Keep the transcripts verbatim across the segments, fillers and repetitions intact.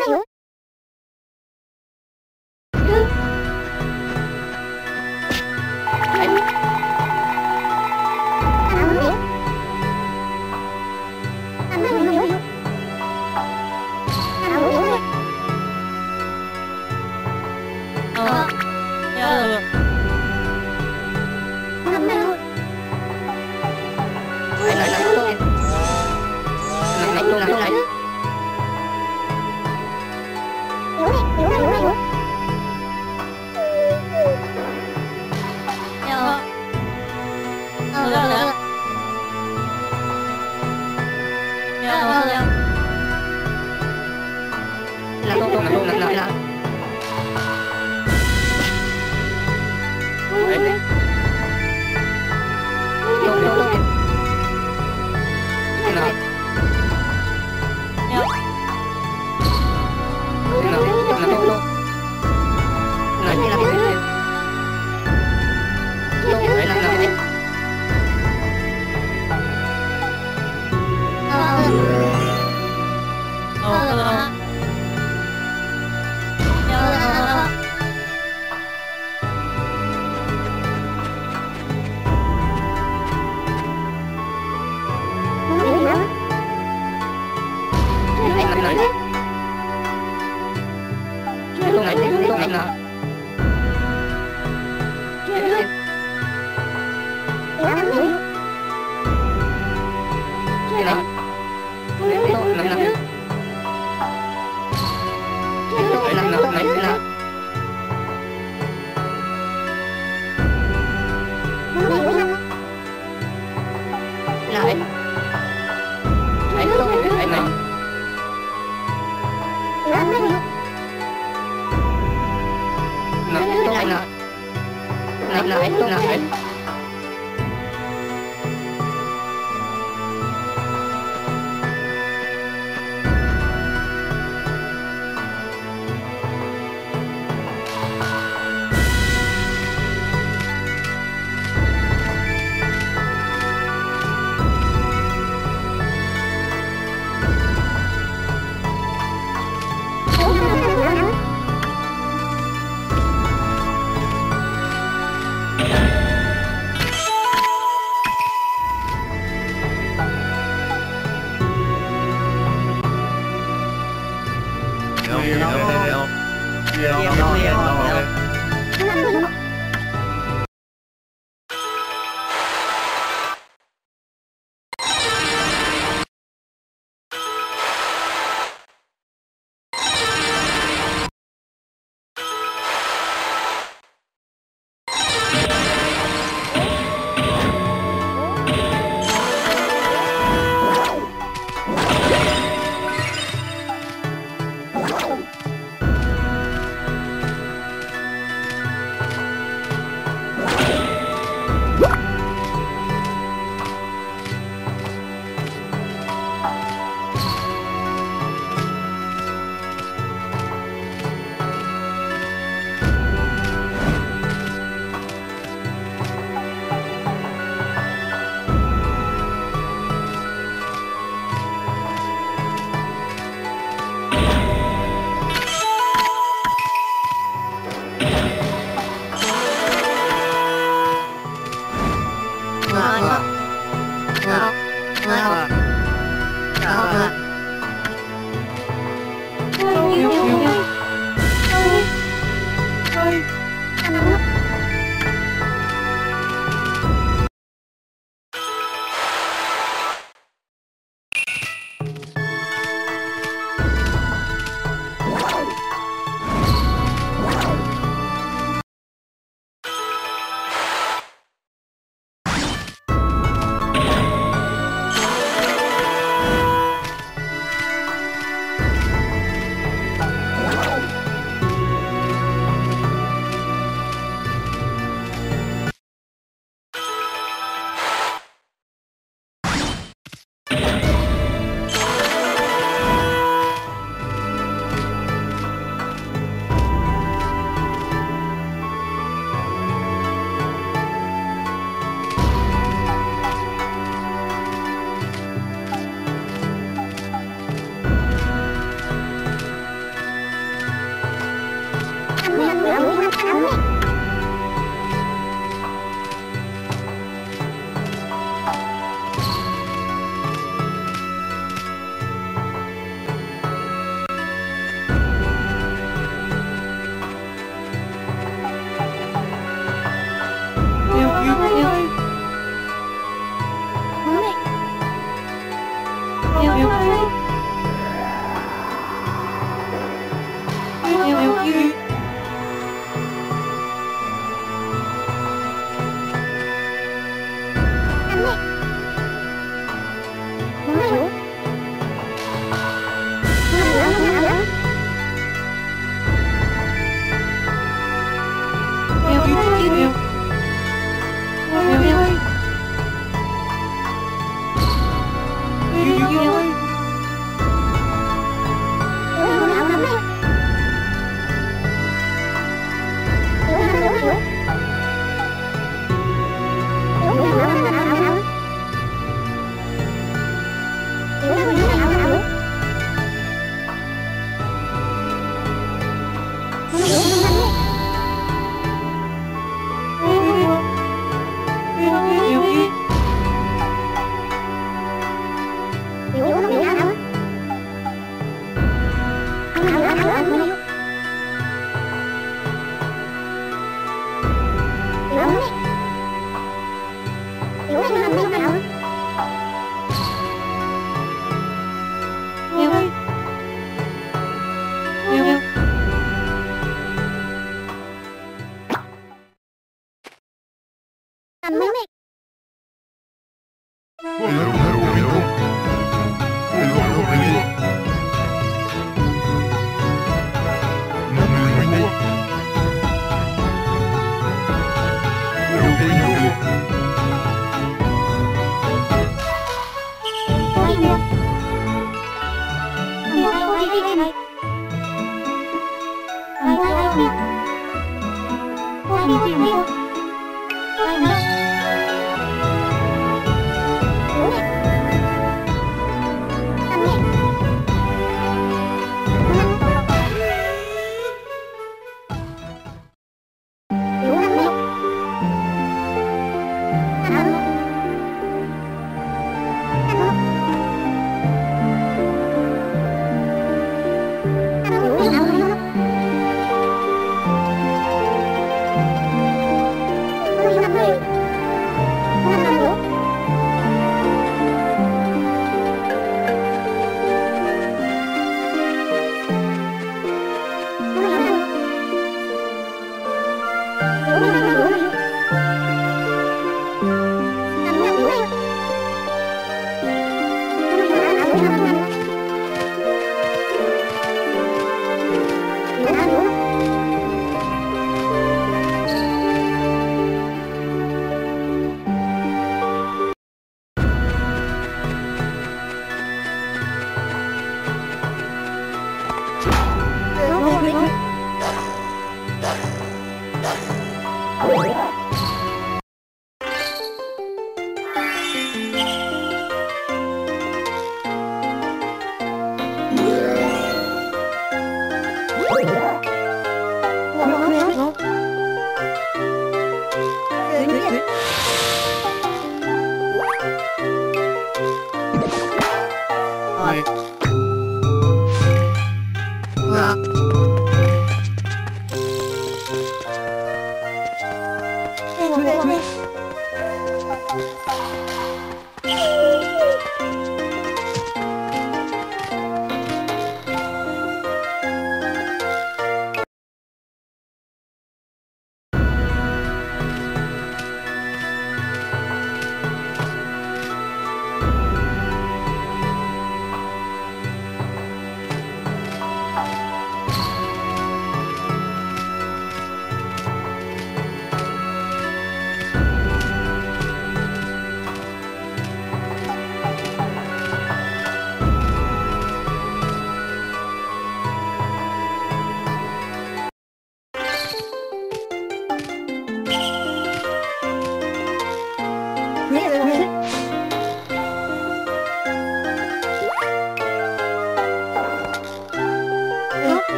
わよ。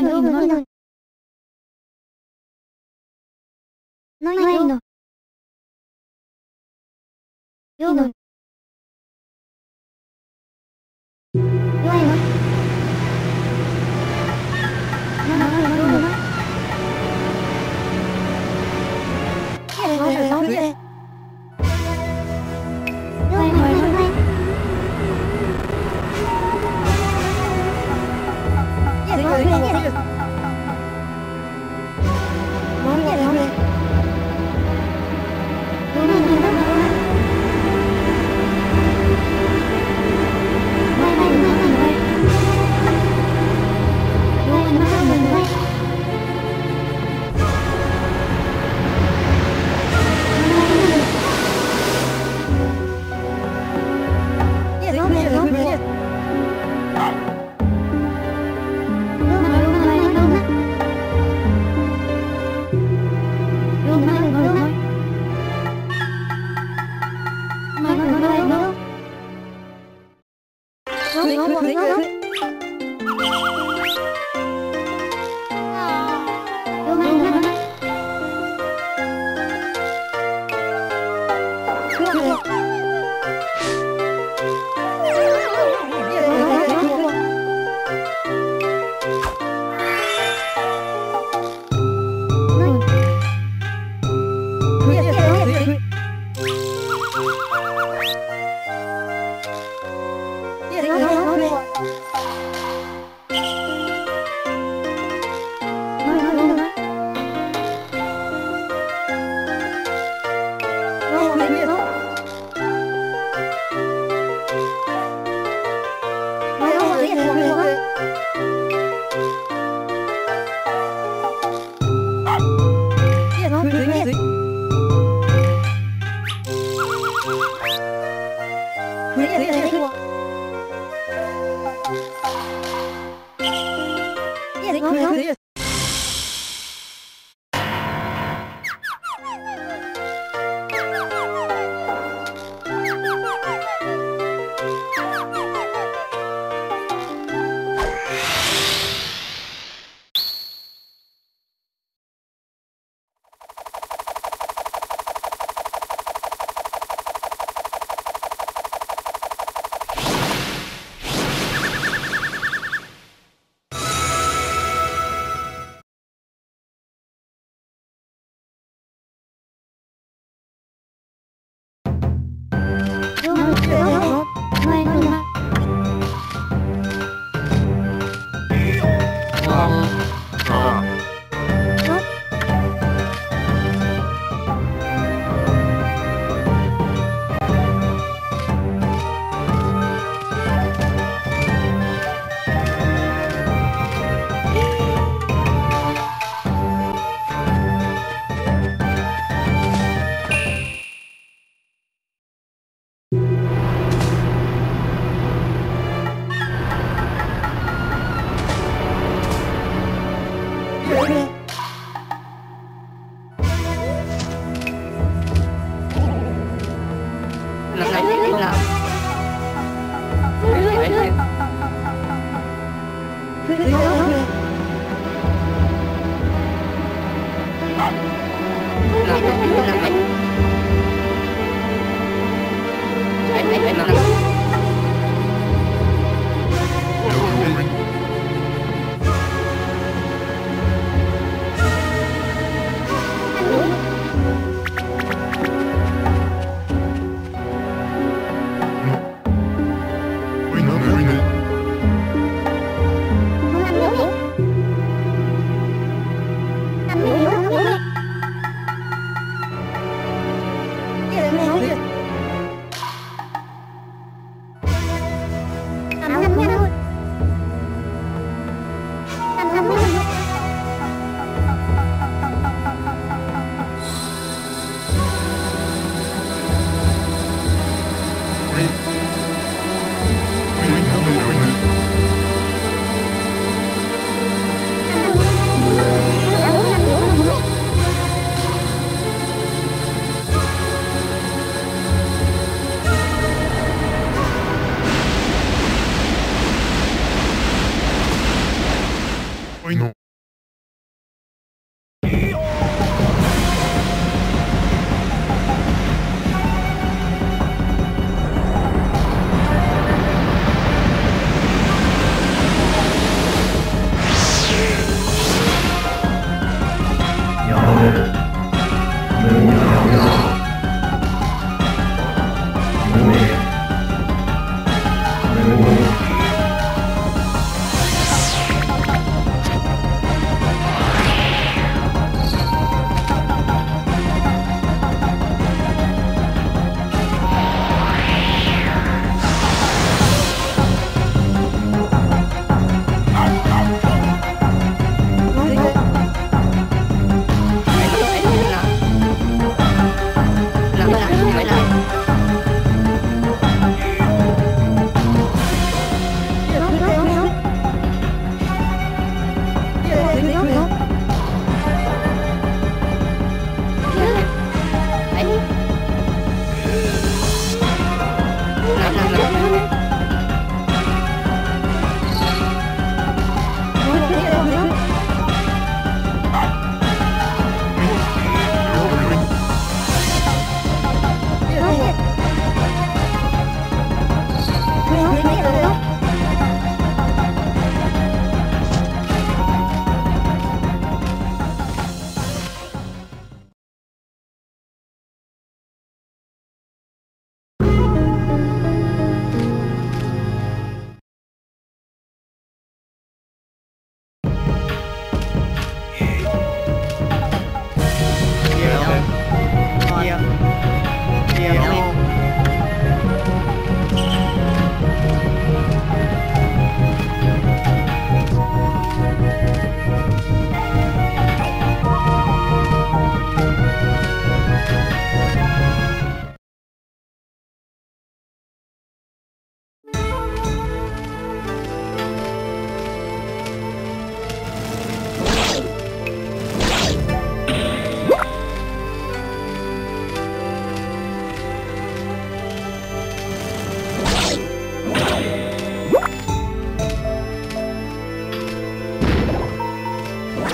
ないの。ないの。よの。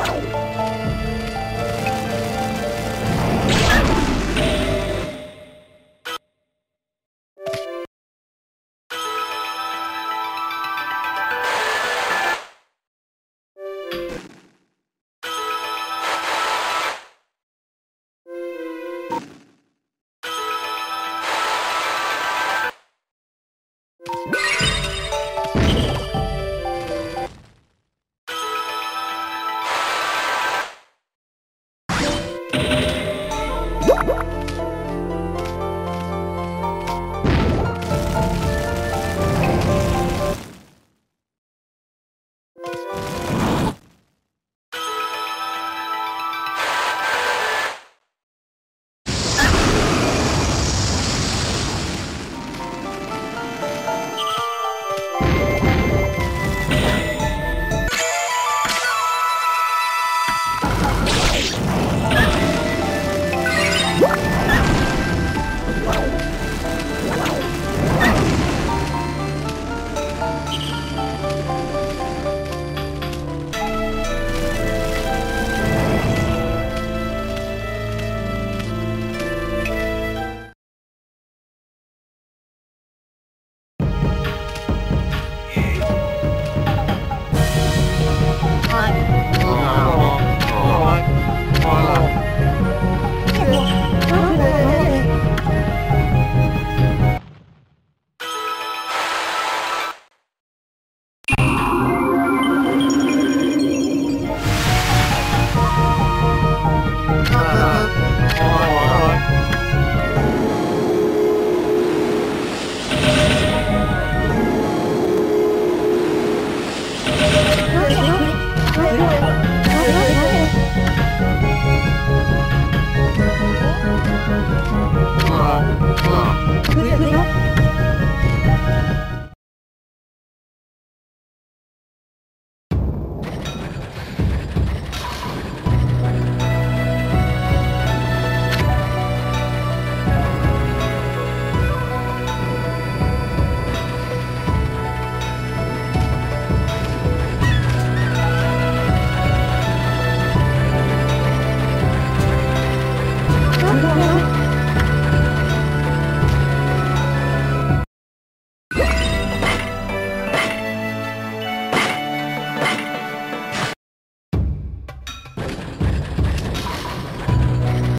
Wow.